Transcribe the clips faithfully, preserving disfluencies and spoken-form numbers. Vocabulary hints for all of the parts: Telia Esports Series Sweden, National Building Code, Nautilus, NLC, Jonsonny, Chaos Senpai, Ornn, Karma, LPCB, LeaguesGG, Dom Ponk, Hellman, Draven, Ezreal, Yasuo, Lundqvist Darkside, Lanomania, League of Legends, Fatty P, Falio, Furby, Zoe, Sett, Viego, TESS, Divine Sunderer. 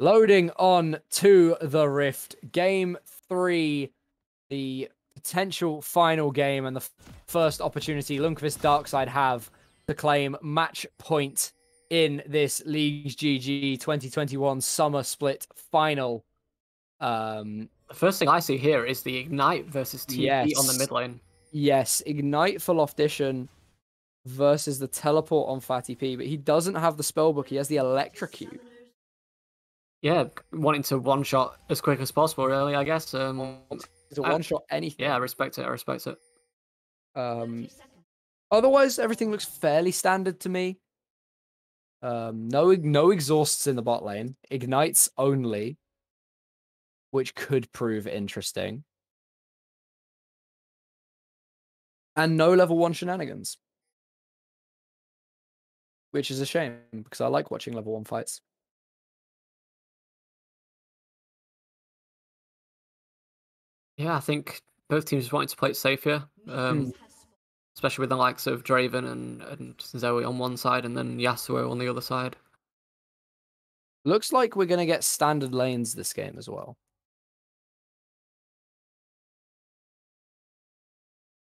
Loading on to the Rift. Game three, the potential final game and the first opportunity Lundqvist Darkside have to claim match point in this LeaguesGG twenty twenty-one Summer Split final. Um, the first thing I see here is the Ignite versus T P yes. on the mid lane. Yes, Ignite for Loftician versus the Teleport on Fatty P, but he doesn't have the spellbook. He has the Electrocute. Yeah, wanting to one-shot as quick as possible, really, I guess. Um, to one-shot anything. Yeah, I respect it, I respect it. Um, otherwise, everything looks fairly standard to me. Um, no, no exhausts in the bot lane. Ignites only, which could prove interesting. And no level one shenanigans. Which is a shame, because I like watching level one fights. Yeah, I think both teams just wanted to play it safe here, um, especially with the likes of Draven and, and Zoe on one side and then Yasuo on the other side. Looks like we're going to get standard lanes this game as well.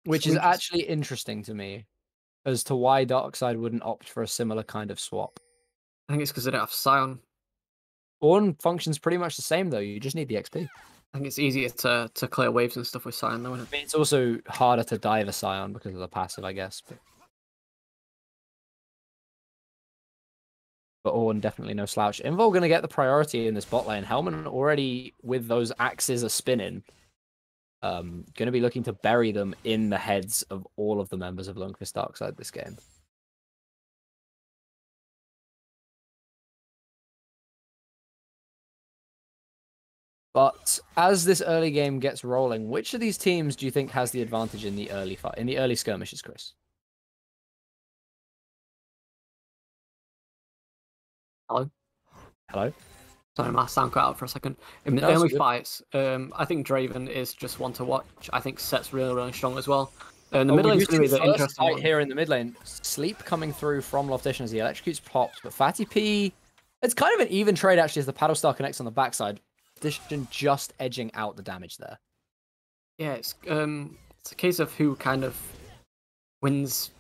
Which is actually interesting to me as to why Darkside wouldn't opt for a similar kind of swap. I think it's because they don't have Scion. Ornn functions pretty much the same though, you just need the X P. I think it's easier to, to clear waves and stuff with Scion, though, isn't it? I mean, it's also harder to dive a Scion because of the passive, I guess. But, but Ornn definitely no slouch. Invul going to get the priority in this bot lane. Hellman already, with those axes a spinning, um, going to be looking to bury them in the heads of all of the members of Lundqvist Darkside this game. But as this early game gets rolling, which of these teams do you think has the advantage in the early fight, in the early skirmishes, Chris? Hello. Hello. Sorry, my sound cut out for a second. In the no, early fights, um, I think Draven is just one to watch. I think Sett's really, really strong as well. And the oh, mid lane's going to be the interesting fight here in the mid lane. Sleep coming through from Loftician as the Electrocute's popped, but Fatty P. It's kind of an even trade actually, as the paddle star connects on the backside. Just edging out the damage there. Yeah, it's um, it's a case of who kind of wins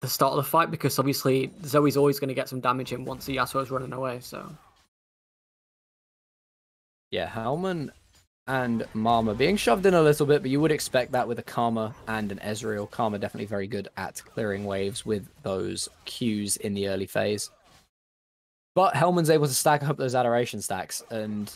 the start of the fight, because obviously Zoe's always going to get some damage in once the Yasuo's running away. So yeah, Hellman and Marma being shoved in a little bit, but you would expect that with a Karma and an Ezreal. Karma definitely very good at clearing waves with those Qs in the early phase. But Hellman's able to stack up those adoration stacks, and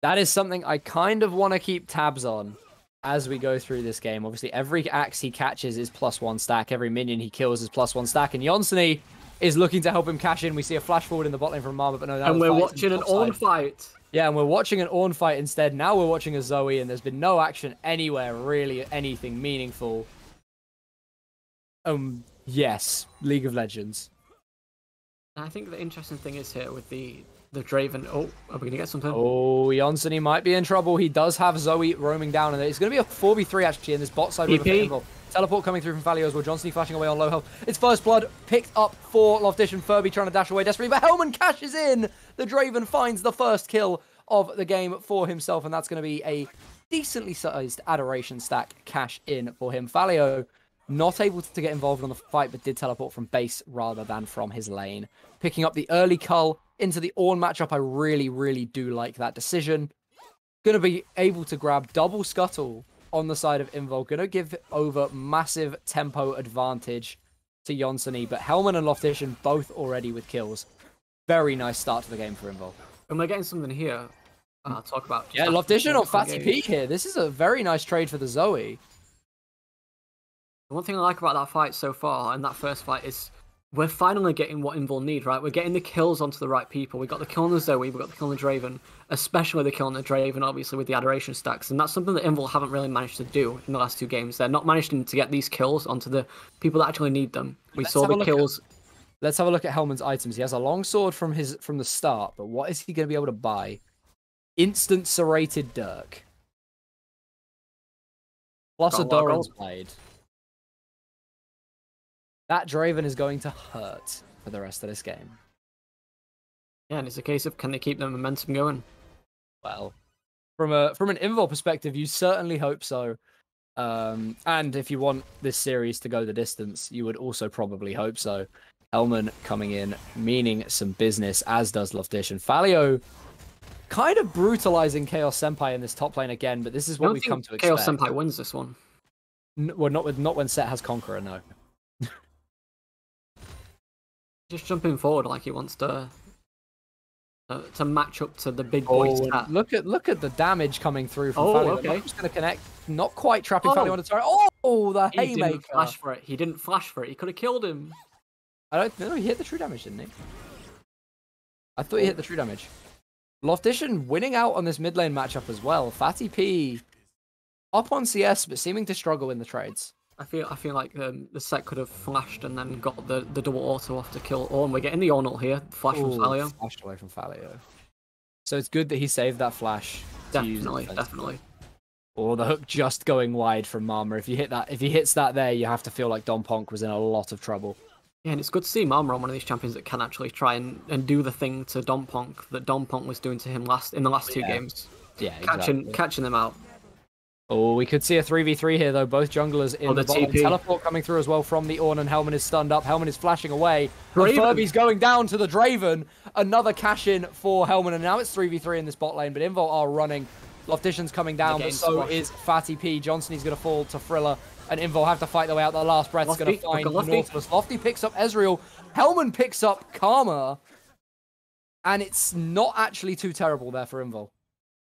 that is something I kind of want to keep tabs on as we go through this game. Obviously, every axe he catches is plus one stack. Every minion he kills is plus one stack. And Jonsonny is looking to help him cash in. We see a flash forward in the bot lane from Marma, but no, that and we're watching an Ornn fight. Yeah, and we're watching an Ornn fight instead. Now we're watching a Zoe, and there's been no action anywhere, really, anything meaningful. Um, yes, League of Legends. I think the interesting thing is here with the... The Draven. Oh, are we going to get something? Oh, Jonsonny might be in trouble. He does have Zoe roaming down, and it's going to be a four v three actually in this bot side. With teleport coming through from Falio as well. Jonsonny flashing away on low health. It's first blood picked up for Loftician. Furby trying to dash away desperately, but Hellman cashes in. The Draven finds the first kill of the game for himself, and that's going to be a decently sized adoration stack cash in for him. Falio not able to get involved on the fight, but did teleport from base rather than from his lane. Picking up the early cull into the Ornn matchup. I really, really do like that decision. Going to be able to grab double Scuttle on the side of Invul. Going to give over massive tempo advantage to Jonsonny, but Hellman and Loftician both already with kills. Very nice start to the game for Invul. And we're getting something here. Uh, I'll talk about... Yeah, Loftician or Fatty P here. This is a very nice trade for the Zoe. One thing I like about that fight so far, and that first fight, is we're finally getting what Invul need, right? We're getting the kills onto the right people. We got the kill on the Zoe, we got the kill on the Draven, especially the kill on the Draven, obviously, with the adoration stacks. And that's something that Invul haven't really managed to do in the last two games. They're not managing to get these kills onto the people that actually need them. We saw the kills. Let's have a look at Hellman's items. He has a long sword from his from the start, but what is he going to be able to buy? Instant serrated dirk. Plus a Doran's blade. That Draven is going to hurt for the rest of this game. Yeah, and it's a case of can they keep the momentum going? Well, from a from an Invul perspective, you certainly hope so. Um, and if you want this series to go the distance, you would also probably hope so. Hellman coming in, meaning some business, as does Loftician. Falio kind of brutalizing Chaos Senpai in this top lane again, but this is what we've come to expect. Chaos Senpai wins this one. No, well, not with, not when Sett has Conqueror, no. Just jumping forward like he wants to uh, to match up to the big boy. Oh, look at look at the damage coming through from oh, Falio. Okay. He's going to connect, not quite trapping oh. Falio on the turret. Oh, the he haymaker! He didn't flash for it. He didn't flash for it. He could have killed him. I don't know. He hit the true damage, didn't he? I thought he hit the true damage. Loftician winning out on this mid lane matchup as well. Fatty P up on C S, but seeming to struggle in the trades. I feel I feel like um, the Sett could have flashed and then got the, the double auto off to kill Ornn. We're getting the Ornn here. Flash Ooh, from Falio. Flashed away from Falio. So it's good that he saved that flash. Definitely, definitely. Or oh, the hook just going wide from Marma. If you hit that, if he hits that there, you have to feel like Dom Ponk was in a lot of trouble. Yeah, and it's good to see Marma on one of these champions that can actually try and, and do the thing to Dom Ponk that Dom Ponk was doing to him last in the last two yeah. games. Yeah, catching exactly. catching them out. Oh, we could see a three v three here, though. Both junglers in oh, the, the bottom. T P. Teleport coming through as well from the Ornn, and Hellman is stunned up. Hellman is flashing away. And Furby's going down to the Draven. Another cash-in for Hellman, and now it's three v three in this bot lane, but Invul are running. Loftician's coming down, but so crushed. Is Fatty P. Jonsonny's going to fall to Frilla, and Invul have to fight their way out. Their last breath's going to find Nautilus. Lofty picks up Ezreal. Hellman picks up Karma, and it's not actually too terrible there for Invul.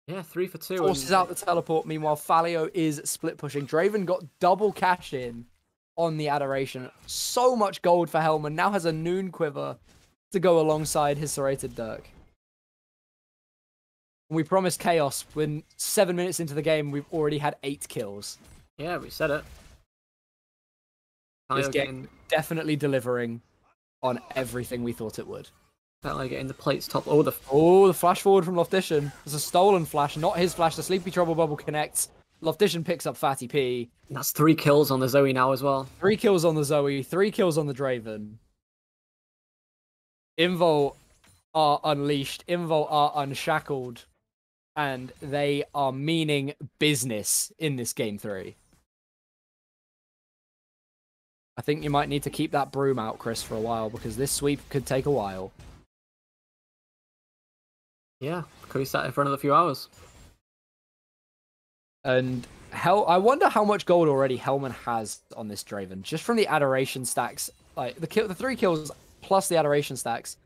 Yeah, three for two. Forces out the teleport. Meanwhile, Falio is split pushing. Draven got double cash in on the adoration. So much gold for Hellman. Now has a noon quiver to go alongside his serrated dirk. We promised chaos. When seven minutes into the game, we've already had eight kills. Yeah, we said it. Falio this game getting... definitely delivering on everything we thought it would. Like getting the plates top. Oh, the oh, the flash forward from Loftician. It's a stolen flash, not his flash. The sleepy trouble bubble connects. Loftician picks up Fatty P. That's three kills on the Zoe now as well. Three kills on the Zoe. Three kills on the Draven. Invul are unleashed. Invul are unshackled, and they are meaning business in this game three. I think you might need to keep that broom out, Chris, for a while, because this sweep could take a while. Yeah, could be sat in for another few hours. And hell, I wonder how much gold already Hellman has on this Draven, just from the adoration stacks. Like the kill, the three kills plus the adoration stacks,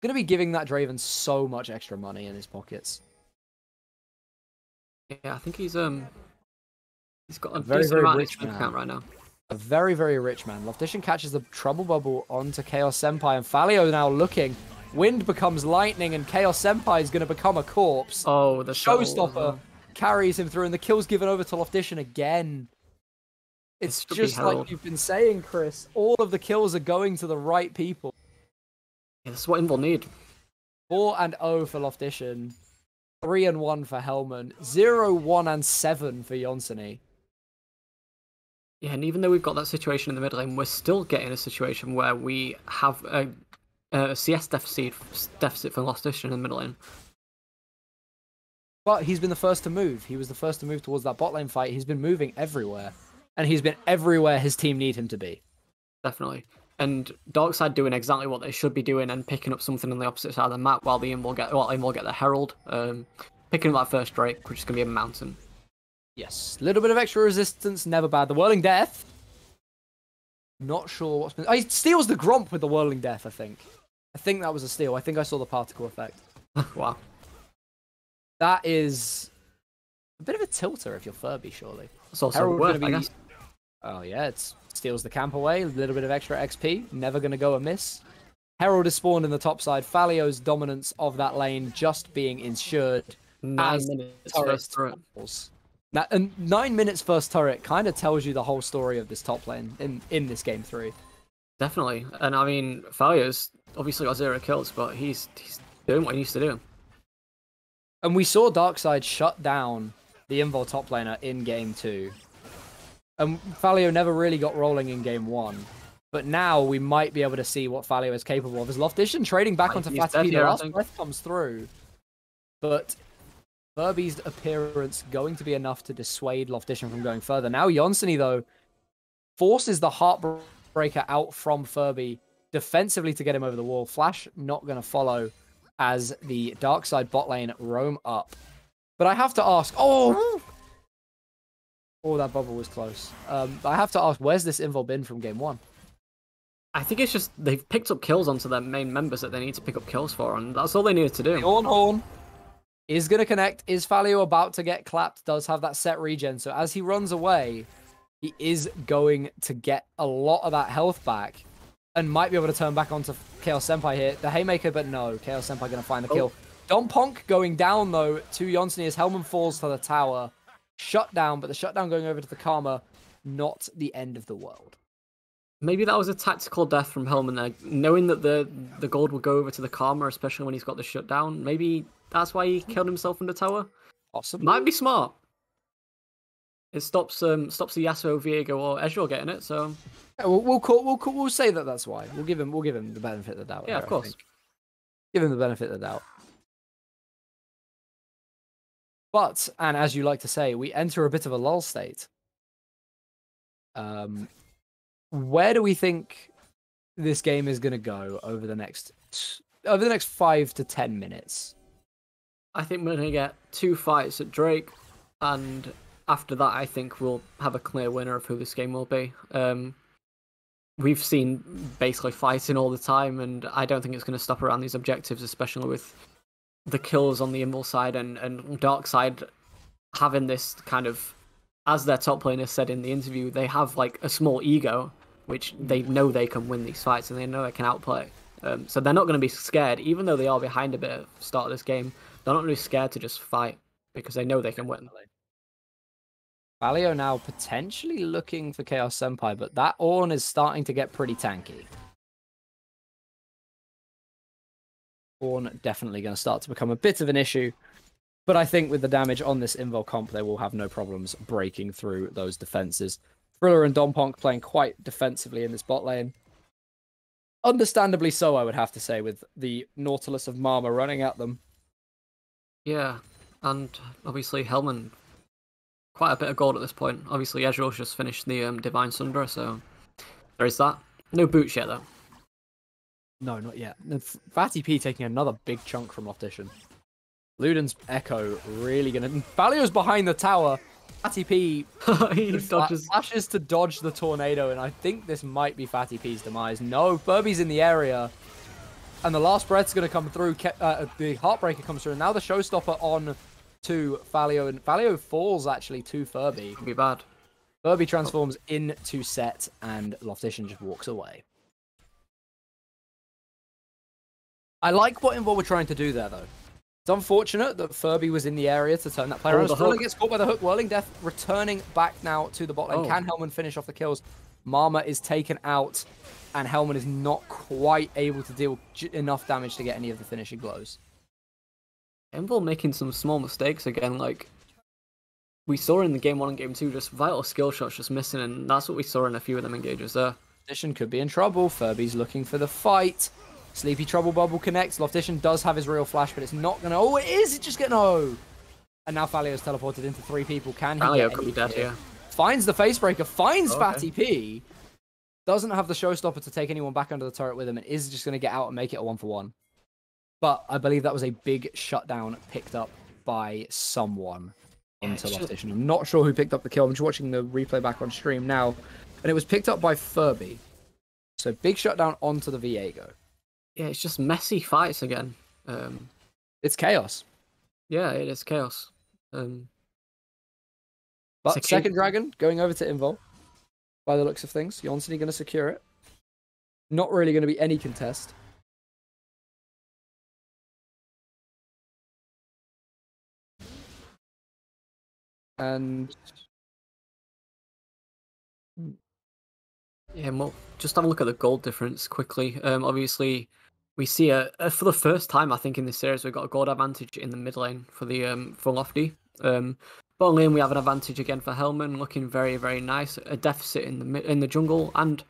going to be giving that Draven so much extra money in his pockets. Yeah, I think he's um, he's got a very decent very amount rich in his account right now. A very very rich man. Loftician catches the trouble bubble onto Chaos Senpai, and Falio now looking. Wind becomes lightning, and Chaos Senpai is going to become a corpse. Oh, the showstopper show. carries him through, and the kill's given over to Loftician again. It's just like you've been saying, Chris. All of the kills are going to the right people. Yeah, that's what Invul need. four and oh for Loftician. three and one for Hellman. zero, one, and seven for Jonsonny. Yeah, and even though we've got that situation in the mid lane, we're still getting a situation where we have a... Uh, C S deficit, deficit for Loftician in the middle lane. But he's been the first to move. He was the first to move towards that bot lane fight. He's been moving everywhere. And he's been everywhere his team need him to be. Definitely. And Darkside doing exactly what they should be doing and picking up something on the opposite side of the map while the Invul get, well, Invul get the Herald. Um, picking up that first Drake, which is going to be a mountain. Yes. Little bit of extra resistance, never bad. The Whirling Death. Not sure what's been... Oh, he steals the Gromp with the Whirling Death, I think. I think that was a steal. I think I saw the particle effect. Wow. That is a bit of a tilter if you're Furby, surely. It's also worth, be... I guess. Oh, yeah. It steals the camp away. A little bit of extra X P. Never going to go amiss. Herald is spawned in the top side. Falio's dominance of that lane just being ensured. Nine as minutes first turret. Now, and nine minutes first turret kind of tells you the whole story of this top lane in, in this game three. Definitely. And I mean, Falio's obviously got zero kills, but he's, he's doing what he used to do. And we saw Darkside shut down the Invul top laner in game two. And Falio never really got rolling in game one. But now we might be able to see what Falio is capable of. Is Loftician trading back onto Fatty P? The last breath comes through. But Furby's appearance going to be enough to dissuade Loftician from going further. Now Jonsonny, though, forces the Heartbreaker out from Furby defensively to get him over the wall. Flash not going to follow as the Darkside bot lane roam up. But I have to ask... Oh! Oh, that bubble was close. Um, I have to ask, where's this Invul been from game one? I think it's just they've picked up kills onto their main members that they need to pick up kills for, and that's all they needed to do. Horn Horn is going to connect. Is Falio about to get clapped? Does have that set regen, so as he runs away, he is going to get a lot of that health back and might be able to turn back onto Chaos Senpai here. The Haymaker, but no. Chaos Senpai going to find the oh. kill. Dom Ponk going down, though, to Jonsonny as Hellman falls to the tower. Shutdown, but the shutdown going over to the Karma. Not the end of the world. Maybe that was a tactical death from Hellman there, knowing that the the gold will go over to the Karma, especially when he's got the shutdown. Maybe that's why he killed himself in the tower. Possibly. Might be smart. It stops um stops the Yasuo, Viego, or Ezreal getting it. So yeah, we'll we'll, call, we'll we'll say that that's why. We'll give him we'll give him the benefit of the doubt. Yeah, there, of course. Give him the benefit of the doubt. But and as you like to say, we enter a bit of a lull state. Um. Where do we think this game is going to go over the next over the next five to ten minutes? I think we're going to get two fights at Drake, and after that, I think we'll have a clear winner of who this game will be. Um, we've seen basically fighting all the time, and I don't think it's going to stop around these objectives, especially with the kills on the Invul side and and Darkside having this kind of. As their top laner said in the interview, they have like a small ego, which they know they can win these fights and they know they can outplay. Um, so they're not going to be scared, even though they are behind a bit at the start of this game. They're not really scared to just fight because they know they can win. Falio now potentially looking for Chaos Senpai, but that Ornn is starting to get pretty tanky. Ornn definitely going to start to become a bit of an issue. But I think with the damage on this Invul comp, they will have no problems breaking through those defenses. Frilla and Dom Ponk playing quite defensively in this bot lane. Understandably so, I would have to say, with the Nautilus of Marma running at them. Yeah, and obviously Hellman, quite a bit of gold at this point. Obviously Ezreal's just finished the um, Divine Sunderer, so there is that. No boots yet, though. No, not yet. Fatty P taking another big chunk from Loftician. Luden's Echo really going to... Falio's behind the tower. Fatty P he dodges. Flashes to dodge the tornado, and I think this might be Fatty P's demise. No, Furby's in the area. And the last breath's going to come through. Uh, the Heartbreaker comes through, and now the Showstopper on to Falio. And Falio falls, actually, to Furby. It could be bad. Furby transforms oh. into Sett, and Loftician just walks away. I like what Invul were trying to do there, though. It's unfortunate that Furby was in the area to turn that player around. Frilla gets caught by the hook. Whirling Death returning back now to the bot lane. Oh. Can Hellman finish off the kills? Marma is taken out, and Hellman is not quite able to deal enough damage to get any of the finishing blows. Invul making some small mistakes again. Like we saw in the game one and game two, just vital skill shots just missing, and that's what we saw in a few of them engages there. Position could be in trouble. Furby's looking for the fight. Sleepy Trouble Bubble connects. Loftician does have his real flash, but it's not going to... Oh, it is! It's just going to... No! And now Falio's teleported into three people. Can he Falio could be dead here. Finds the Facebreaker. Finds okay. Fatty P. Doesn't have the Showstopper to take anyone back under the turret with him. And is just going to get out and make it a one-for-one. But I believe that was a big shutdown picked up by someone onto yeah, Loftician. I'm not sure who picked up the kill. I'm just watching the replay back on stream now. And it was picked up by Furby. So big shutdown onto the Viego. Yeah, it's just messy fights again. Um, it's chaos. Yeah, it is chaos. Um, but second dragon going over to Invul. By the looks of things, Jonsonny going to secure it. Not really going to be any contest. And yeah, well, just have a look at the gold difference quickly. Um, obviously. We see, a, a, for the first time, I think, in this series, we've got a gold advantage in the mid lane for the um, for Lofty. Um, bottom lane, we have an advantage again for Hellman, looking very, very nice. A deficit in the in the jungle, and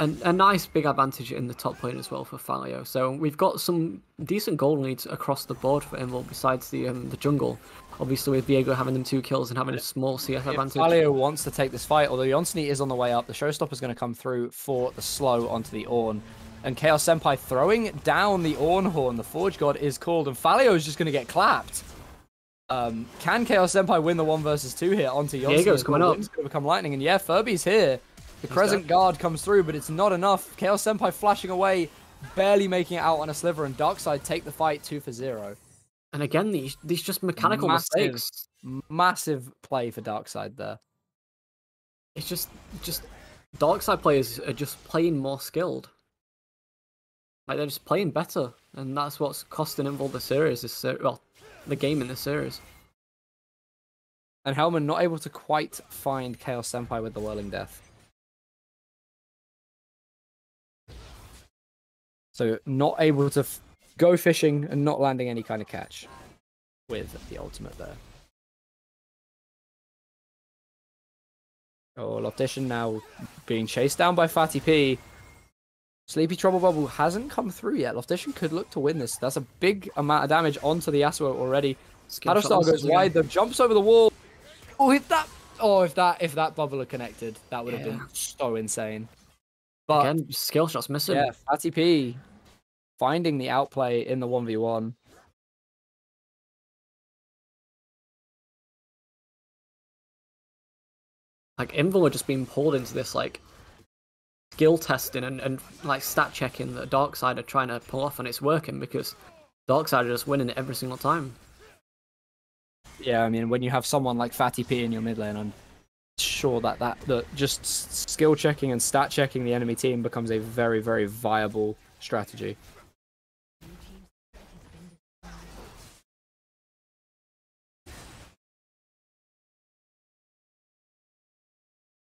And a nice big advantage in the top lane as well for Falio. So we've got some decent gold leads across the board for Invul besides the um, the jungle. Obviously with Viego having them two kills and having a small C S advantage. If Falio wants to take this fight, although Jonsonny is on the way up, the Showstopper is going to come through for the slow onto the Ornn. And Chaos Senpai throwing down the Ornn horn. The Forge God is called and Falio is just going to get clapped. Um, can Chaos Senpai win the one versus two here onto Jonsonny? Viego's coming up. It's going to become lightning and yeah, Furby's here. The He's Crescent dead. Guard comes through, but it's not enough. Chaos Senpai flashing away, barely making it out on a sliver, and Darkside take the fight two for zero. And again, these these just mechanical massive, mistakes. Massive play for Darkside there. It's just just Darkside players are just playing more skilled. Like they're just playing better, and that's what's costing Invul the series, this ser well, the game in the series. And Hellman not able to quite find Chaos Senpai with the Whirling Death. So not able to f go fishing and not landing any kind of catch with the ultimate there. Oh, Loftician now being chased down by Fatty P. Sleepy Trouble Bubble hasn't come through yet. Loftician could look to win this. That's a big amount of damage onto the Yasuo already. Shadow Star goes wide though, jumps over the wall. Oh, if that, oh, if that, if that bubble had connected, that would have yeah. been so insane. But again, skill shots missing. Yeah, Fatty P finding the outplay in the one v one. Like, Invul are just being pulled into this, like, skill testing and, and like, stat checking that Darkside are trying to pull off, and it's working because Darkside are just winning every single time. Yeah, I mean, when you have someone like Fatty P in your mid lane, I'm sure that, that that just skill checking and stat checking the enemy team becomes a very, very viable strategy.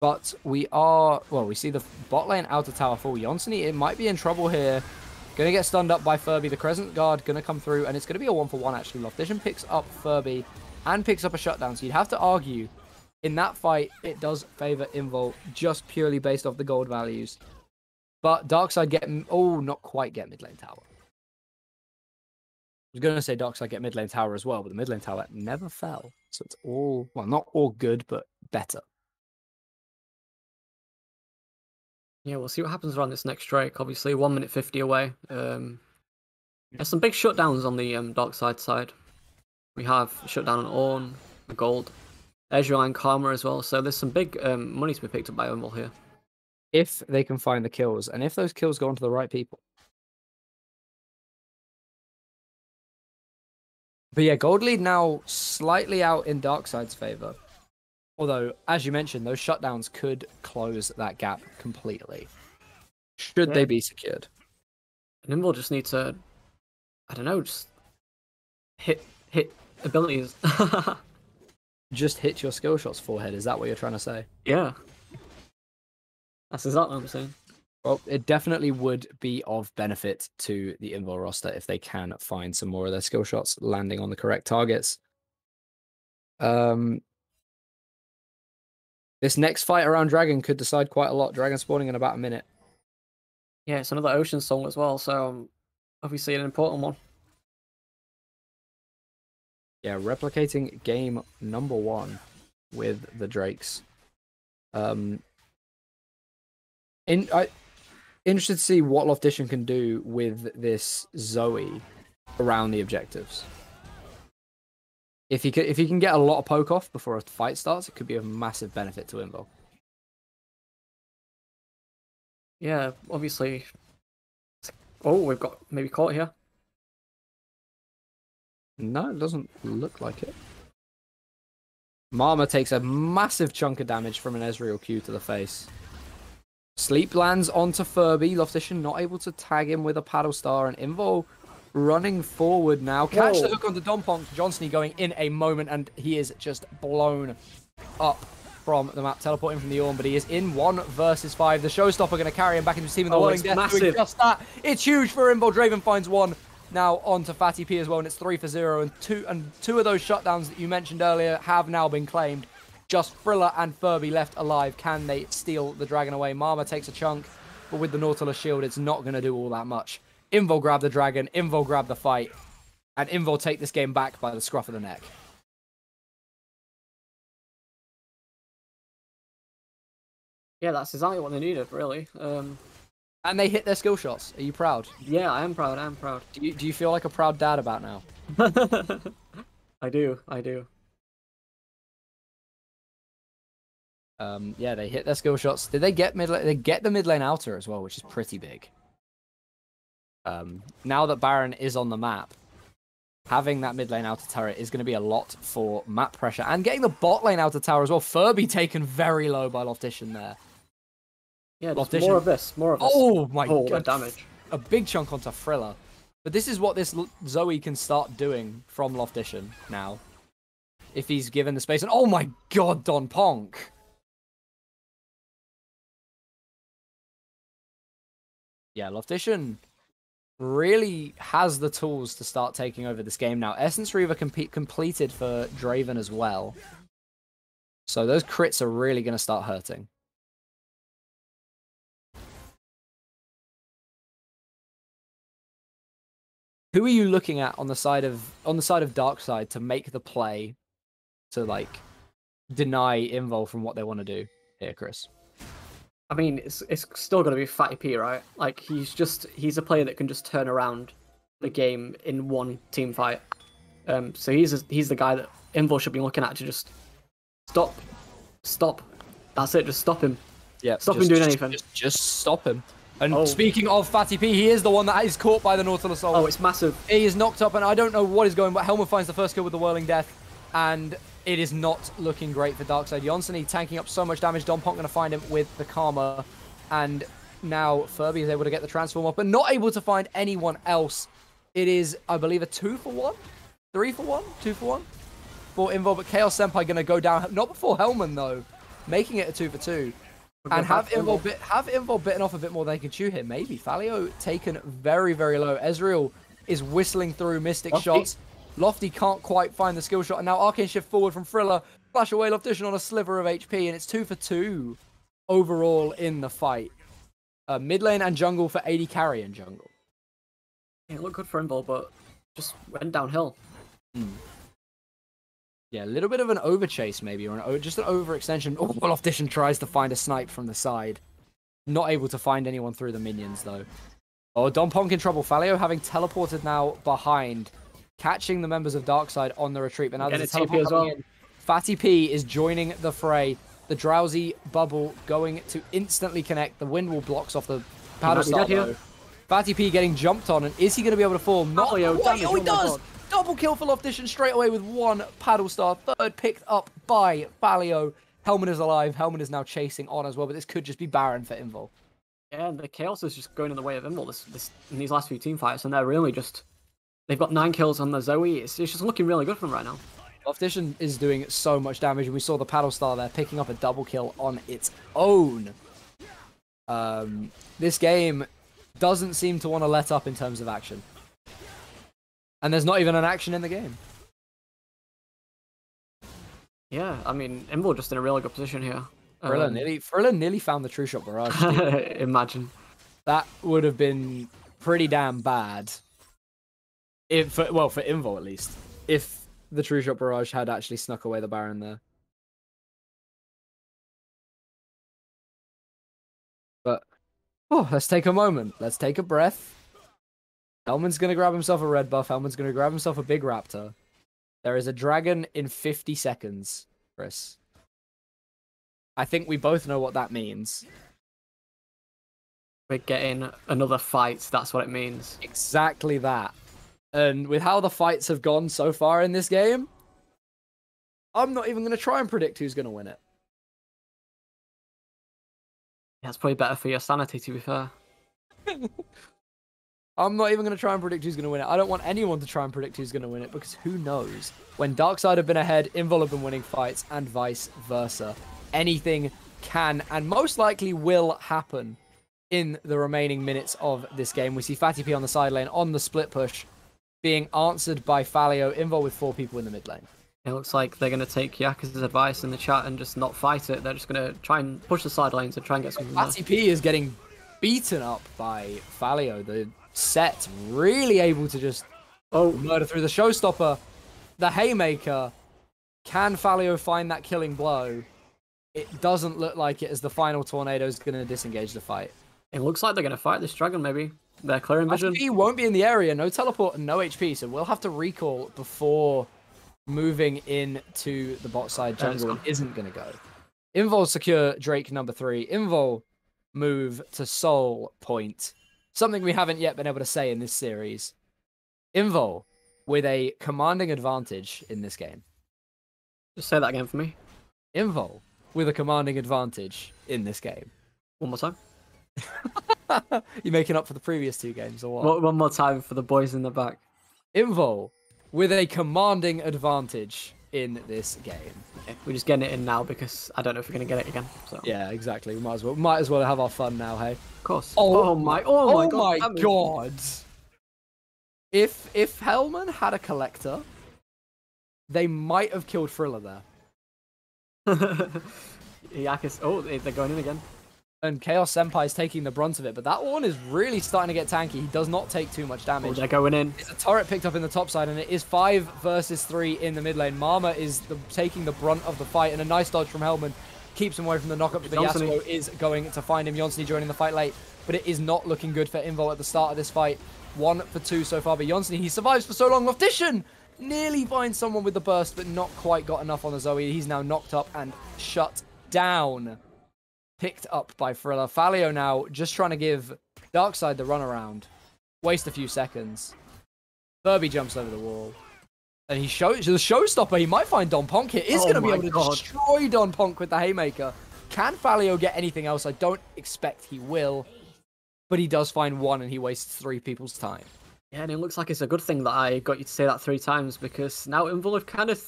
But we are, well, we see the bot lane out of tower fall. Jonsonny, it might be in trouble here. Gonna get stunned up by Furby. The Crescent Guard gonna come through, and it's gonna be a one for one actually. Loftician picks up Furby and picks up a shutdown, so you'd have to argue in that fight, it does favor Invul just purely based off the gold values. But Darkside get... Oh, not quite get mid lane tower. I was going to say Darkside get mid lane tower as well, but the mid lane tower never fell. So it's all... Well, not all good, but better. Yeah, we'll see what happens around this next Drake. Obviously, one minute fifty away. Um, there's some big shutdowns on the um, Darkside side. We have shutdown on Ornn, the gold... Ezreal and Karma as well, so there's some big um, money to be picked up by Invul here. If they can find the kills, and if those kills go onto the right people. But yeah, gold lead now slightly out in Darkside's favor. Although, as you mentioned, those shutdowns could close that gap completely. Should yeah. they be secured. And Invul just need to, I don't know, just hit, hit abilities. Just hit your skill shots forehead, is that what you're trying to say? Yeah. That's exactly what I'm saying. Well, it definitely would be of benefit to the Invul roster if they can find some more of their skill shots landing on the correct targets. Um, this next fight around Dragon could decide quite a lot. Dragon spawning in about a minute. Yeah, it's another Ocean Soul as well, so obviously an important one. Yeah, replicating game number one with the Drakes. Um, in, I, interested to see what Loftician can do with this Zoe around the objectives. If he can, if he can get a lot of poke off before a fight starts, it could be a massive benefit to Invul. Yeah, obviously. Oh, we've got maybe caught here. No, it doesn't look like it. Marma takes a massive chunk of damage from an Ezreal Q to the face. Sleep lands onto Furby. Loftician not able to tag him with a paddle star. And Invul running forward now. Catch Whoa. the hook onto Dom Ponk. Jonsonny going in a moment. And he is just blown up from the map. Teleporting from the Ornn. But he is in one versus five. The Showstopper going to carry him back into his team. In the oh, it's death massive. Doing just that. It's huge for Invul. Draven finds one. Now on to Fatty P as well, and it's three for zero, and two and two of those shutdowns that you mentioned earlier have now been claimed. Just Frilla and Furby left alive. Can they steal the dragon away? Marma takes a chunk. but with the Nautilus shield, it's not going to do all that much. Invul grab the dragon, Invul grab the fight, and Invul take this game back by the scruff of the neck. Yeah, that's exactly what they needed, really. Um... And they hit their skill shots. Are you proud? Yeah, I am proud. I am proud. Do you, do you feel like a proud dad about now? I do. I do. Um, yeah, they hit their skill shots. Did they get mid? They get the mid lane outer as well, which is pretty big. Um, now that Baron is on the map, having that mid lane outer turret is going to be a lot for map pressure, and getting the bot lane outer tower as well. Furby taken very low by Loftician there. Yeah, more of this, more of this. Oh my oh, god, damage. A big chunk onto Frilla. But this is what this Zoe can start doing from Loftician now. If he's given the space. And oh my god, Dom Ponk. Yeah, Loftician really has the tools to start taking over this game now. Essence Reaver comp completed for Draven as well. So those crits are really going to start hurting. Who are you looking at on the side of on the side of Darkside to make the play to like deny Invul from what they want to do here, Chris? I mean, it's it's still gonna be Fatty P, right? Like he's just he's a player that can just turn around the game in one team fight. Um, so he's a, he's the guy that Invul should be looking at to just stop, stop. That's it, just stop him. Yeah, stop just, him doing just, anything. Just, just stop him. And oh. Speaking of Fatty P, he is the one that is caught by the Nautilus ult. Oh, it's massive. He is knocked up, and I don't know what is going on, but Hellman finds the first kill with the Whirling Death, and it is not looking great for Darkside. Jonsonny tanking up so much damage. Dom Ponk going to find him with the Karma, and now Furby is able to get the Transform off, but not able to find anyone else. It is, I believe, a two for one? three for one? two for one? For Invul, but Chaos Senpai going to go down. Not before Hellman, though. Making it a two for two. And have Invul, bit, have Invul bitten off a bit more than they can chew here, maybe. Falio taken very, very low. Ezreal is whistling through Mystic Lofty. Shots. Lofty can't quite find the skill shot. And now Arcane Shift forward from Frilla. Flash away Loftician on a sliver of H P. And it's two for two overall in the fight. Uh, mid lane and jungle for A D carry in jungle. Yeah, it looked good for Invul, but just went downhill. Mm. Yeah, a little bit of an overchase maybe, or an, just an overextension. Oh, Loftician tries to find a snipe from the side. Not able to find anyone through the minions, though. Oh, Dom Ponk in trouble. Falio having teleported now behind, catching the members of Darkside on the retreat. But now there's a teleport coming in. Fatty P is joining the fray. The drowsy bubble going to instantly connect. The wind wall blocks off the powder star, though. Fatty P getting jumped on, and is he going to be able to fall? Not Falio. Oh, he does! Double kill for Loftician straight away with one paddle star. Third picked up by Falio. Hellman is alive. Hellman is now chasing on as well, but this could just be Baron for Invul. Yeah, the Chaos is just going in the way of Invul this, this, in these last few team fights, and they're really just... They've got nine kills on the Zoe. It's, it's just looking really good for them right now. Loftician is doing so much damage, and we saw the paddle star there picking up a double kill on its own. Um, this game doesn't seem to want to let up in terms of action. And there's not even an action in the game. Yeah, I mean, Invul just in a really good position here. Frilla, um, nearly, Frilla nearly found the true shot barrage. Imagine. That would have been pretty damn bad. If, for, well, for Invul at least. If the true shot barrage had actually snuck away the Baron there. But, oh, let's take a moment. Let's take a breath. Hellman's going to grab himself a red buff. Hellman's going to grab himself a big raptor. There is a dragon in fifty seconds, Chris. I think we both know what that means. We're getting another fight. That's what it means. Exactly that. And with how the fights have gone so far in this game, I'm not even going to try and predict who's going to win it. That's probably better for your sanity, to be fair. I'm not even going to try and predict who's going to win it. I don't want anyone to try and predict who's going to win it, because who knows? When Darkside have been ahead, Invul have been winning fights, and vice versa. Anything can and most likely will happen in the remaining minutes of this game. We see Fatty P on the side lane on the split push being answered by Falio. Invul with four people in the mid lane. It looks like they're going to take Yakuza's advice in the chat and just not fight it. They're just going to try and push the side lanes and try and get something. Fatty P is getting beaten up by Falio. The Sett really able to just oh murder through the showstopper, the haymaker. Can Falio find that killing blow? It doesn't look like it, as the final tornado is going to disengage the fight. It looks like they're going to fight this dragon, maybe. They're clearing vision. He won't be in the area. No teleport and no H P, so we'll have to recall before moving into the bot side jungle. Isn't going to go. Invul secure Drake number three. Invul move to Soul Point. Something we haven't yet been able to say in this series. Invul with a commanding advantage in this game. Just say that again for me. Invul with a commanding advantage in this game. One more time. You're making up for the previous two games or what? One more time for the boys in the back. Invul with a commanding advantage in this game. Okay, we're just getting it in now because I don't know if we're going to get it again. So. Yeah, exactly. We might as well. We might as well have our fun now, hey? Of course. Oh, oh my! Oh my God! Oh my God! God. If if Hellman had a collector, they might have killed Frilla there. Yakis, oh, they're going in again. And Chaos Senpai is taking the brunt of it, but that one is really starting to get tanky. He does not take too much damage. Oh, they're going in. It's a turret picked up in the top side, and it is five versus three in the mid lane. Marma is the, taking the brunt of the fight, and a nice dodge from Hellman keeps him away from the knockup. But the Yasuo is going to find him. Jonsonny joining the fight late, but it is not looking good for Invul at the start of this fight. One for two so far, but Jonsonny, he survives for so long. Loftician nearly finds someone with the burst, but not quite got enough on the Zoe. He's now knocked up and shut down. Picked up by Frilla. Falio now just trying to give Darkside the runaround. Waste a few seconds. Furby jumps over the wall. And he shows the showstopper. He might find Dom Ponk here. Is oh going to be able God. to destroy Dom Ponk with the haymaker. Can Falio get anything else? I don't expect he will. But he does find one, and he wastes three people's time. Yeah, and it looks like it's a good thing that I got you to say that three times, because now Invul have kind of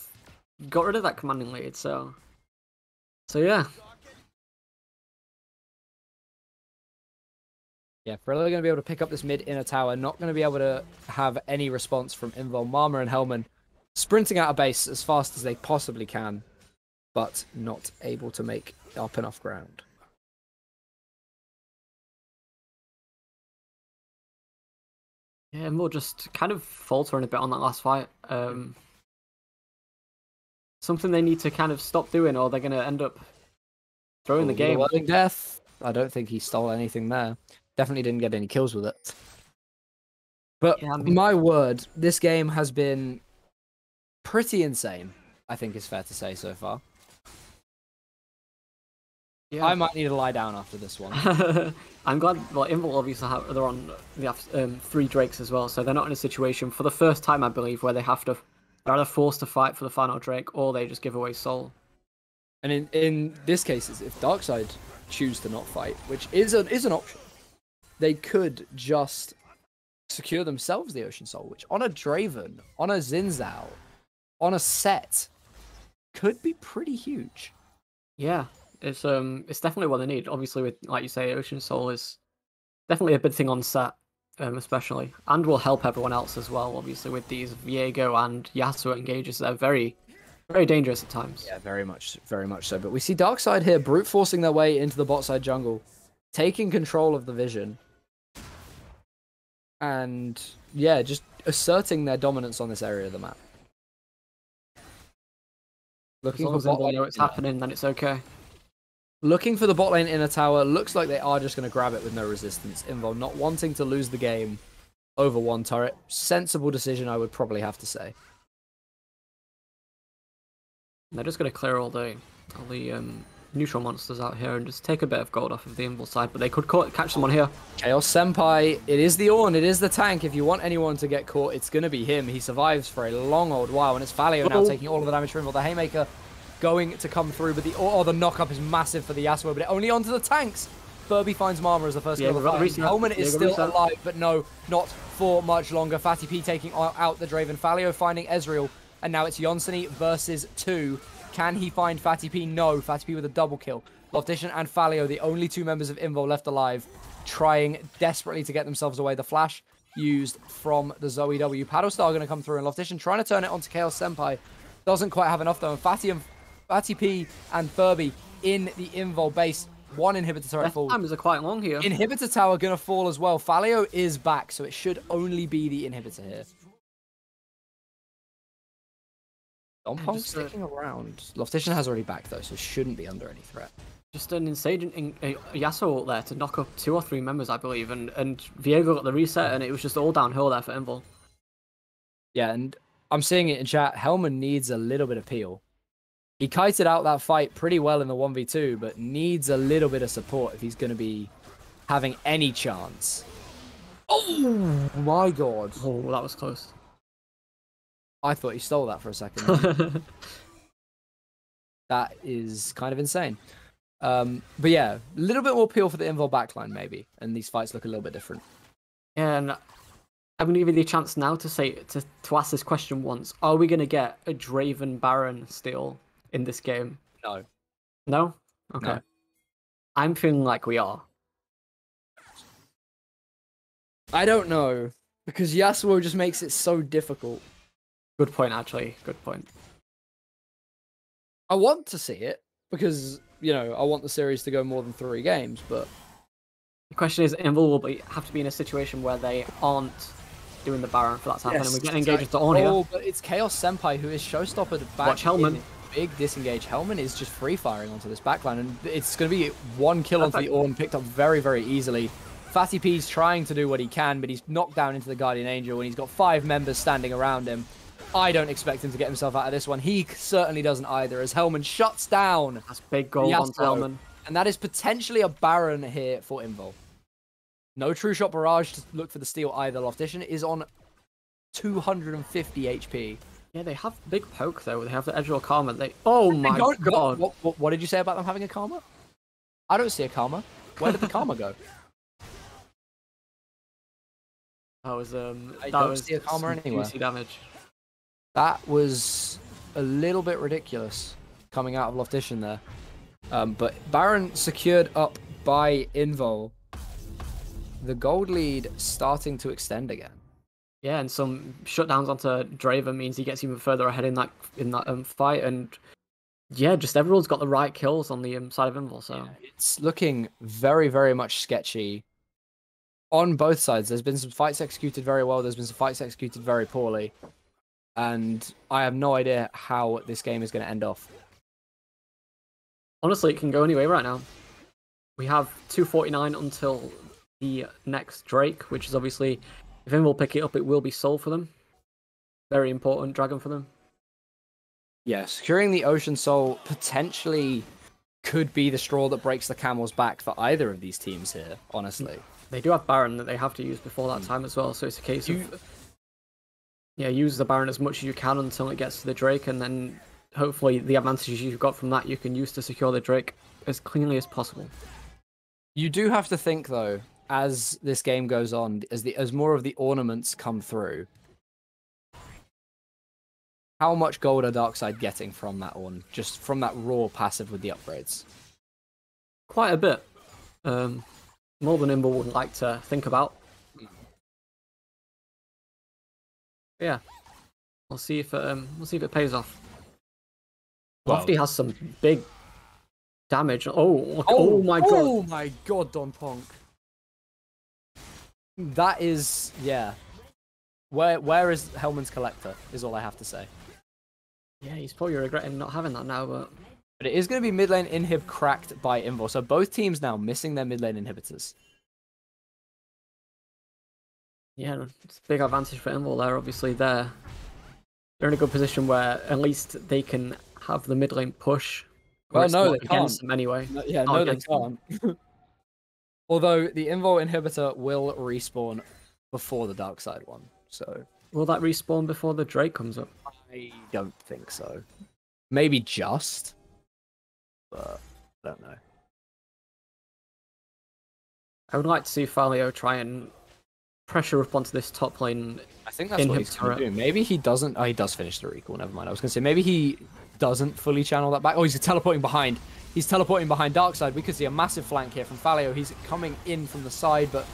got rid of that commanding lead, so... So, yeah. Yeah, Frilla are going to be able to pick up this mid inner tower. Not going to be able to have any response from Invul. Marma and Hellman sprinting out of base as fast as they possibly can, but not able to make up enough ground. Yeah, and we'll just kind of faltering a bit on that last fight. Um, something they need to kind of stop doing, or they're going to end up throwing oh, the game. Death. I don't think he stole anything there. Definitely didn't get any kills with it. But yeah, I mean, my word, this game has been pretty insane, I think it's fair to say so far. Yeah. I might need to lie down after this one. I'm glad, well, Invul obviously have, they're on the um, three Drakes as well, so they're not in a situation for the first time, I believe, where they have to, they're either forced to fight for the final Drake or they just give away Soul. And in in this case, if Darkside choose to not fight, which is an is an option, they could just secure themselves the Ocean Soul, which on a Draven, on a Zinzao, on a Sett could be pretty huge. Yeah. It's um, it's definitely what they need. Obviously, with like you say, Ocean Soul is definitely a big thing on Sett, um, especially, and will help everyone else as well. Obviously, with these Viego and Yasuo engages, they're very, very dangerous at times. Yeah, very much, very much so. But we see Darkside here brute forcing their way into the bot side jungle, taking control of the vision, and yeah, just asserting their dominance on this area of the map. Looking as long as they know it's happening, then it's okay. Looking for the bot lane inner tower, looks like they are just going to grab it with no resistance. Invul not wanting to lose the game over one turret. Sensible decision, I would probably have to say. They're just going to clear all the, all the um, neutral monsters out here and just take a bit of gold off of the Invul side, but they could caught, catch someone here. Chaos Senpai, it is the Ornn, it is the tank. If you want anyone to get caught, it's going to be him. He survives for a long old while, and it's Falio oh. now taking all of the damage from Invul. The Haymaker going to come through, but the oh, the knockup is massive for the Yasuo, but it only onto the tanks. Furby finds Marma as the first yeah, kill. Hellman is yeah, still reset. alive, but no, not for much longer. Fatty P taking out the Draven. Falio finding Ezreal, and now it's Jonsonny versus two. Can he find Fatty P? No, Fatty P with a double kill. Loftician and Falio, the only two members of Invul left alive, trying desperately to get themselves away. The flash used from the Zoe W. Paddle Star going to come through, and Loftician trying to turn it onto Chaos Senpai. Doesn't quite have enough, though, and Fatty and Fatty P and Furby in the Invul base. One inhibitor turret falls. Times are quite long here. Inhibitor tower gonna fall as well. Falio is back, so it should only be the inhibitor here. Dom Ponk sticking a... around. Loftician has already backed though, so shouldn't be under any threat. Just an insane in, in, uh, Yasuo there to knock up two or three members, I believe, and and Viego got the reset, and it was just all downhill there for Invul. Yeah, and I'm seeing it in chat. Hellman needs a little bit of peel. He kited out that fight pretty well in the one v two, but needs a little bit of support if he's going to be having any chance. Oh my god. Oh, that was close. I thought he stole that for a second. That is kind of insane. Um, but yeah, a little bit more peel for the Invul backline maybe, and these fights look a little bit different. And I'm gonna give you the chance now to say to, to ask this question once. Are we gonna get a Draven Baron steal in this game? No. No? Okay. No. I'm feeling like we are. I don't know, because Yasuo just makes it so difficult. Good point, actually. Good point. I want to see it, because, you know, I want the series to go more than three games, but... The question is, Invul will be, have to be in a situation where they aren't doing the Baron for that time, yes, and we're getting exactly. engaged to Ornn here. Oh, but it's Chaos Senpai who is showstopper back. Watch Hellman. Big disengage. Hellman is just free-firing onto this backline, and it's going to be one kill Perfect. onto the Ornn, picked up very, very easily. Fatty P's trying to do what he can, but he's knocked down into the Guardian Angel, and he's got five members standing around him. I don't expect him to get himself out of this one. He certainly doesn't either, as Hellman shuts down. That's big goal on Hellman. And that is potentially a Baron here for Invul. No true shot barrage to look for the steal either. Loftician is on two hundred fifty H P. Yeah, they have big poke though. They have the Ezreal Karma. They oh they my god! god. What, what, what did you say about them having a Karma? I don't see a Karma. Where did the Karma go? That was um. I that don't was see a Karma anywhere. Damage. That was a little bit ridiculous coming out of Loftician there. Um, but Baron secured up by Invul. The gold lead starting to extend again. Yeah, and some shutdowns onto Draven means he gets even further ahead in that in that um, fight. And yeah, just everyone's got the right kills on the um, side of Invul. So yeah, it's looking very, very much sketchy on both sides. There's been some fights executed very well. There's been some fights executed very poorly. And I have no idea how this game is going to end off. Honestly, it can go anyway right now. We have two forty-nine until the next Drake, which is obviously, if Invul pick it up, it will be soul for them. Very important dragon for them. Yeah, securing the Ocean Soul potentially could be the straw that breaks the camel's back for either of these teams here, honestly. They do have Baron that they have to use before that time as well, so it's a case you... of... Yeah, use the Baron as much as you can until it gets to the Drake, and then hopefully the advantages you've got from that you can use to secure the Drake as cleanly as possible. You do have to think, though, as this game goes on, as, the, as more of the ornaments come through, how much gold are Darkside getting from that one, just from that raw passive with the upgrades? Quite a bit. Um, more than Invul would like to think about. Yeah, we'll see if um, we'll see if it pays off. Wow. Lofty has some big damage. Oh, look, oh, oh my god! Oh my god, Dom Ponk. That is yeah. Where where is Hellman's collector? Is all I have to say. Yeah, he's probably regretting not having that now, but. But it is going to be mid lane inhib cracked by Invul. So both teams now missing their mid lane inhibitors. Yeah, it's a big advantage for Invul there, obviously. They're, they're in a good position where at least they can have the mid lane push. Well, no, they can't. Them anyway. No, yeah, no, they can't. Although, the Invul inhibitor will respawn before the Darkside one, so... Will that respawn before the Drake comes up? I don't think so. Maybe just, but I don't know. I would like to see Falio try and... pressure up onto this top lane. I think that's what he's going to do. Maybe he doesn't... Oh, he does finish the recall. Never mind. I was going to say, maybe he doesn't fully channel that back. Oh, he's teleporting behind. He's teleporting behind Darkside. We could see a massive flank here from Falio. He's coming in from the side, but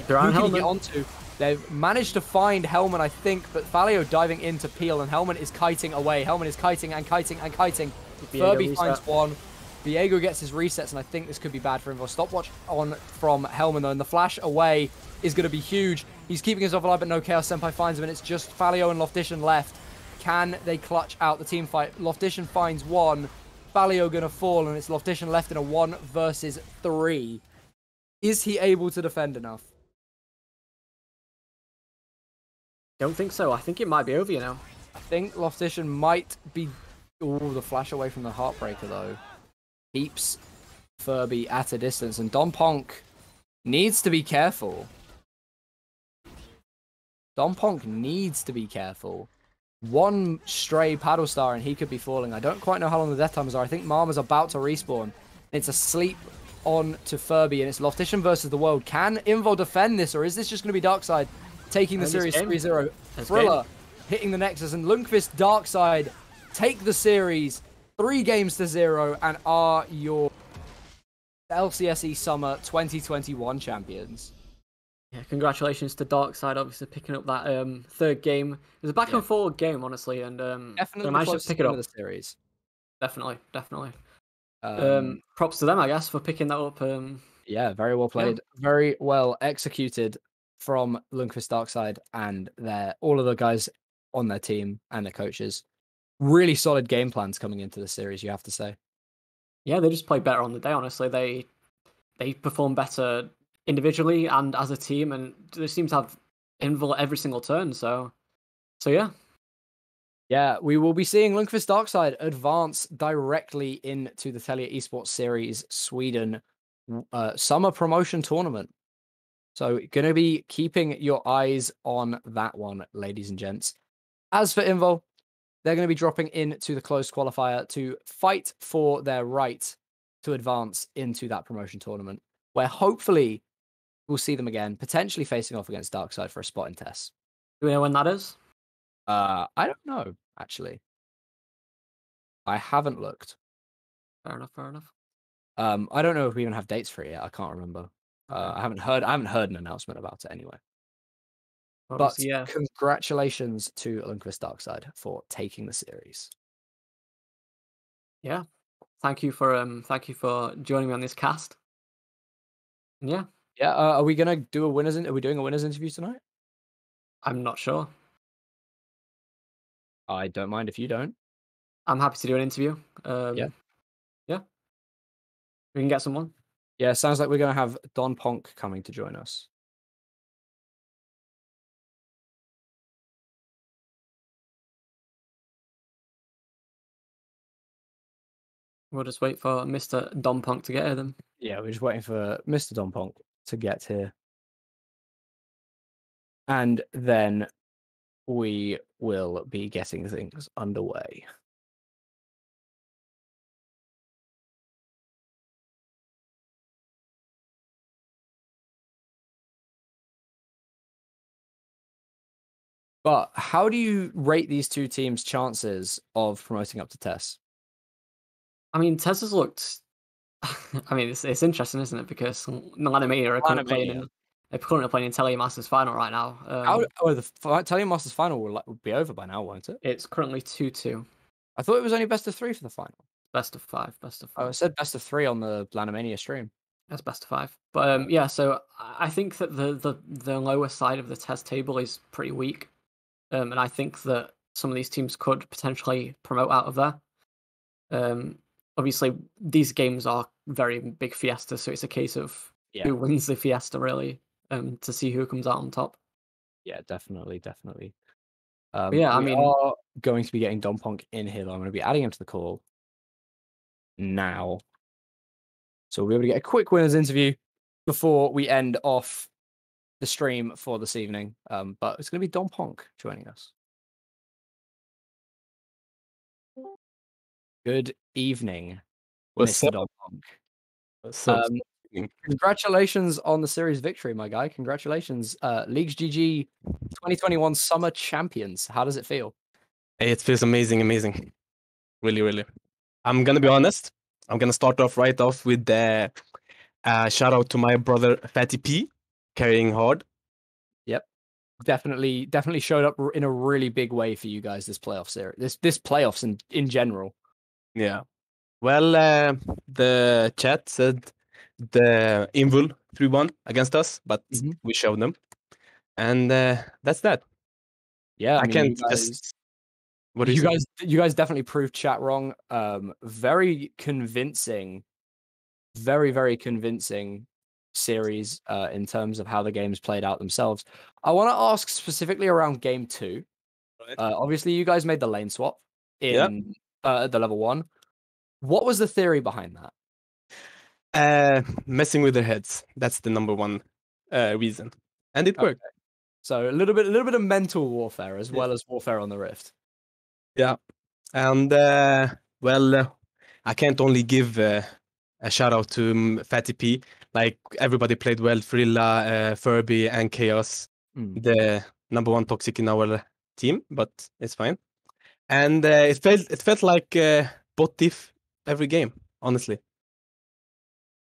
who can he get onto? They've managed to find Hellman, I think, but Falio diving in to peel, and Hellman is kiting away. Hellman is kiting and kiting and kiting. Furby finds one. Viego gets his resets, and I think this could be bad for Invul. Stopwatch on from Hellman, though, and the flash away is going to be huge. He's keeping himself alive, but no Chaos Senpai finds him, and it's just Falio and Loftician left. Can they clutch out the team fight? Loftician finds one, Falio going to fall, and it's Loftician left in a one versus three. Is he able to defend enough? Don't think so. I think it might be over, you know. I think Loftician might be... Ooh, the flash away from the Heartbreaker, though. Keeps Furby at a distance, and Dom Ponk needs to be careful. Dom Ponk needs to be careful. One stray paddle star and he could be falling. I don't quite know how long the death timers are. I think Marma's about to respawn. It's a sleep on to Furby, and it's Loftician versus the world. Can Invul defend this, or is this just going to be Darkside taking the series three zero? Frilla hitting the Nexus, and Lundqvist Darkside take the series three games to zero and are your L C S E Summer twenty twenty-one champions. Yeah, congratulations to Darkside, obviously picking up that um, third game. It was a back yeah. and forward game, honestly, and um, definitely managed to pick it up. The series, definitely, definitely. Um, um, props to them, I guess, for picking that up. Um, yeah, very well played, yeah. very well executed from Lundqvist Darkside and their all of the guys on their team and their coaches. Really solid game plans coming into the series, you have to say. Yeah, they just played better on the day. Honestly, they they performed better individually and as a team, and they seem to have Invul every single turn, so so yeah. Yeah, we will be seeing Lundqvist Darkside advance directly into the Telia Esports Series Sweden uh, Summer Promotion Tournament. So going to be keeping your eyes on that one, ladies and gents. As for Invul, they're going to be dropping into the closed qualifier to fight for their right to advance into that promotion tournament, where hopefully we'll see them again, potentially facing off against Darkside for a spot in Tess. Do we know when that is? Uh, I don't know, actually. I haven't looked. Fair enough, fair enough. Um, I don't know if we even have dates for it yet. I can't remember. Uh, I haven't heard. I haven't heard an announcement about it anyway. Obviously, but yeah. Congratulations to Lundqvist Darkside for taking the series. Yeah, thank you for um, thank you for joining me on this cast. Yeah, yeah. Uh, are we gonna do a winners? In are we doing a winners interview tonight? I'm not sure. I don't mind if you don't. I'm happy to do an interview. Um, yeah, yeah. We can get someone. Yeah, sounds like we're gonna have Dom Ponk coming to join us. We'll just wait for Mister Dom Ponk to get here then. Yeah, we're just waiting for Mister Dom Ponk to get here. And then we will be getting things underway. But how do you rate these two teams' chances of promoting up to Tess? I mean, Tess has looked. I mean, it's it's interesting, isn't it? Because Lanomania are currently playing in they're currently playing in Telia Masters final right now. Um, How, oh, the Telia Masters final will, will be over by now, won't it? It's currently two two. I thought it was only best of three for the final. Best of five, best of five. Oh, I said best of three on the Lanomania stream. That's best of five, but um, yeah. So I think that the the the lower side of the Tess table is pretty weak, um, and I think that some of these teams could potentially promote out of there. Um. Obviously, these games are very big fiesta, so it's a case of yeah. who wins the fiesta, really, um, to see who comes out on top. Yeah, definitely, definitely. Um, yeah, I mean, we are going to be getting Dom Ponk in here, though. I'm going to be adding him to the call now. So we'll be able to get a quick winners interview before we end off the stream for this evening. Um, but it's going to be Dom Ponk joining us. Good evening, Mister Dom Ponk. What's up? Um, congratulations on the series victory, my guy. Congratulations, uh, LeaguesGG twenty twenty-one Summer Champions. How does it feel? It feels amazing, amazing. Really, really. I'm gonna be honest. I'm gonna start off right off with the uh, shout out to my brother Fatty P, carrying hard. Yep, definitely, definitely showed up in a really big way for you guys this playoff series. This this playoffs in in general. Yeah, well, uh, the chat said the Invul three one against us, but mm-hmm. we showed them. And uh, that's that. Yeah, I, I mean, can't guys, just. What do you, you guys? You guys definitely proved chat wrong. Um, very convincing, very very convincing series uh, in terms of how the games played out themselves. I want to ask specifically around game two. Right. Uh, obviously, you guys made the lane swap in yep. uh, the level one. What was the theory behind that? Uh, messing with their heads. That's the number one uh, reason, and it okay. worked. So a little bit, a little bit of mental warfare as yeah. well as warfare on the rift. Yeah, and uh, well, uh, I can't only give uh, a shout out to um, Fatty P. Like everybody played well, Frilla, uh, Furby, and Chaos, mm. the number one toxic in our team, but it's fine. And uh, it felt it felt like uh, bot diff every game, honestly.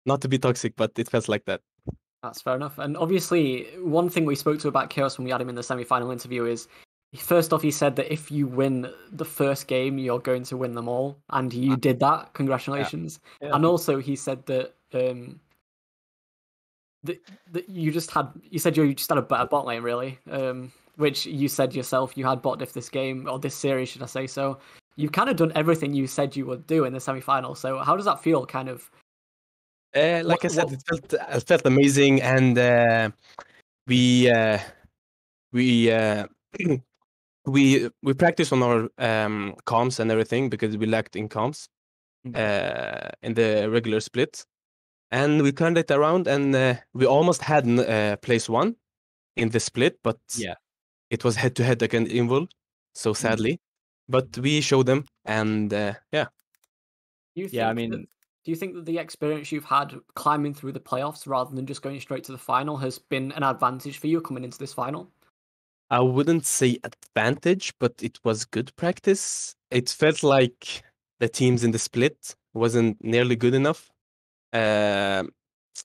Not to be toxic, but it felt like that. That's fair enough. And obviously, one thing we spoke to about Chaos when we had him in the semi-final interview is, first off, he said that if you win the first game, you're going to win them all. And you did that. Congratulations. Yeah. Yeah. And also, he said that, um, that, that you just had, you said you just had a better bot lane, really, um, which you said yourself, you had bot diff this game, or this series, should I say so. You've kind of done everything you said you would do in the semi-final. So how does that feel, kind of? Uh, like what, I said, what... it felt it felt amazing, and uh, we uh, we uh, we we practiced on our um, comms and everything because we lacked in comms uh, in the regular split, and we turned it around, and uh, we almost had uh, place one in the split, but yeah, it was head to head against Invul, so sadly, mm-hmm. but we showed them, and uh, yeah, you think yeah, I mean. That... Do you think that the experience you've had climbing through the playoffs rather than just going straight to the final has been an advantage for you coming into this final? I wouldn't say advantage, but it was good practice. It felt like the teams in the split wasn't nearly good enough. Uh,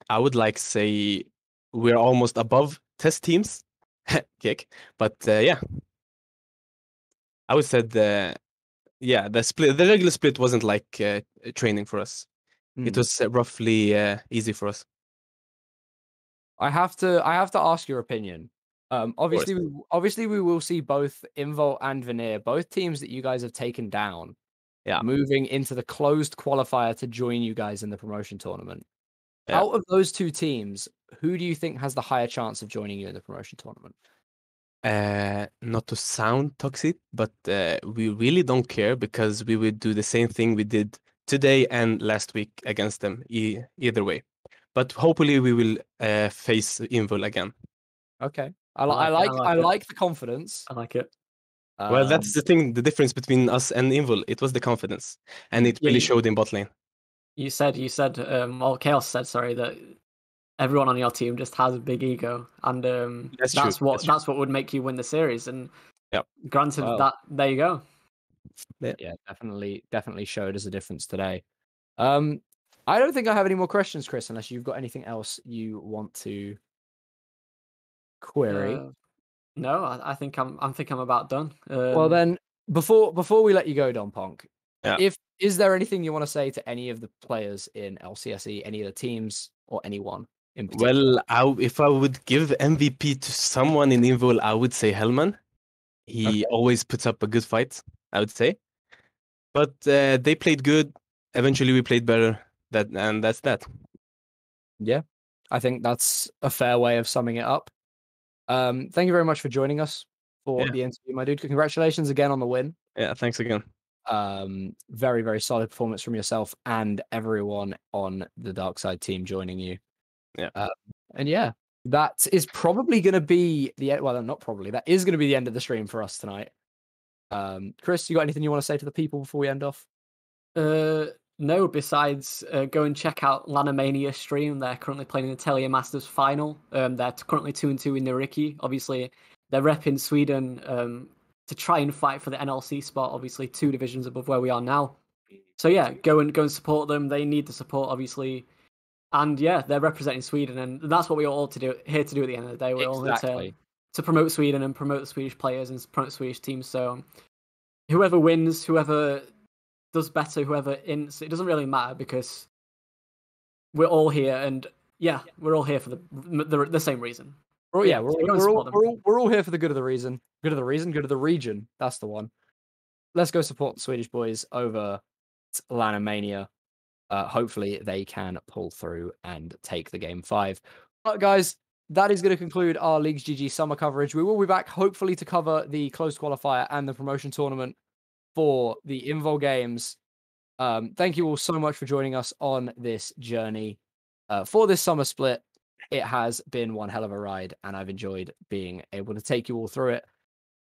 I would like to say we're almost above test teams. Kick. But uh, yeah, I would say the, yeah, the, split, the regular split wasn't like uh, training for us. It was roughly uh, easy for us. I have to, I have to ask your opinion. Um, obviously, we, obviously, we will see both Invul and Veneer, both teams that you guys have taken down, yeah, moving into the closed qualifier to join you guys in the promotion tournament. Yeah. Out of those two teams, who do you think has the higher chance of joining you in the promotion tournament? Uh, not to sound toxic, but uh, we really don't care because we would do the same thing we did today and last week against them, e either way. But hopefully we will uh, face Invul again. Okay, I, li I like I like, I like the confidence. I like it. Um, well, that's the thing, the difference between us and Invul. It was the confidence, and it really yeah, showed in bot lane. You said, you said, um, well, Chaos said, sorry, that everyone on your team just has a big ego, and um, that's, that's what that's, that's what would make you win the series. And yep. granted, well, that there you go. Yeah. yeah, definitely, definitely showed as a difference today. Um, I don't think I have any more questions, Chris, unless you've got anything else you want to query. Uh, no, I, I think I'm, I think I'm about done. Um, well, then, before before we let you go, Dom Ponk, yeah. if is there anything you want to say to any of the players in L C S E, any of the teams, or anyone in particular? Well, I, if I would give M V P to someone in Invul, I would say Hellman. He okay. always puts up a good fight, I would say, but uh, they played good. Eventually, we played better. That and that's that. Yeah, I think that's a fair way of summing it up. Um, thank you very much for joining us for yeah. the interview, my dude. Congratulations again on the win. Yeah, thanks again. Um, very very solid performance from yourself and everyone on the Darkside team joining you. Yeah, uh, and yeah, that is probably going to be the well, not probably. That is going to be the end of the stream for us tonight. Um, Chris, you got anything you want to say to the people before we end off? Uh, no, besides uh, go and check out Lanomania stream. They're currently playing the Telia Masters final. Um, they're currently two and two in Neriki. Obviously, they're repping Sweden um, to try and fight for the N L C spot. Obviously, two divisions above where we are now. So yeah, go and go and support them. They need the support, obviously. And yeah, they're representing Sweden, and that's what we're all to do here to do at the end of the day. We're all here to, to promote Sweden and promote the Swedish players and promote the Swedish teams. So whoever wins, whoever does better, whoever in, it doesn't really matter because we're all here, and yeah, we're all here for the the, the same reason. We're, yeah, yeah, we're, so we're, we're, all, we're all we're all here for the good of the reason. Good of the reason. Good of the region. That's the one. Let's go support Swedish boys over Lanomania. Uh, hopefully they can pull through and take the game five. But guys, that is going to conclude our LeaguesGG summer coverage. We will be back hopefully to cover the close qualifier and the promotion tournament for the Invul games. Um, thank you all so much for joining us on this journey uh, for this summer split. It has been one hell of a ride, and I've enjoyed being able to take you all through it.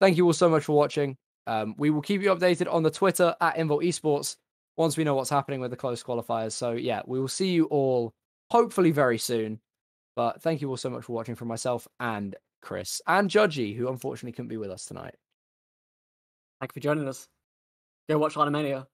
Thank you all so much for watching. Um, we will keep you updated on the Twitter at Invul Esports once we know what's happening with the close qualifiers. So yeah, we will see you all hopefully very soon. But thank you all so much for watching from myself and Chris and Judgy, who unfortunately couldn't be with us tonight. Thank you for joining us. Go watch Lanomania.